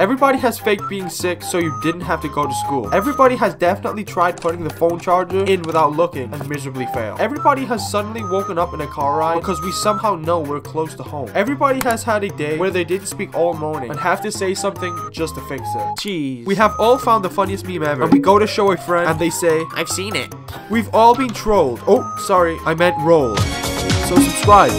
Everybody has faked being sick so you didn't have to go to school. Everybody has definitely tried putting the phone charger in without looking and miserably failed. Everybody has suddenly woken up in a car ride because we somehow know we're close to home. Everybody has had a day where they didn't speak all morning and have to say something just to fix it. Jeez. We have all found the funniest meme ever, and we go to show a friend and they say, "I've seen it." We've all been trolled. Oh, sorry, I meant rolled. So subscribe.